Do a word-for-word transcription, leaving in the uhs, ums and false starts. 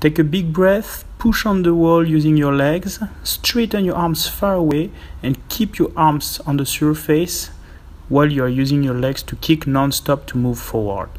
Take a big breath, push on the wall using your legs, straighten your arms far away and keep your arms on the surface while you are using your legs to kick non-stop to move forward.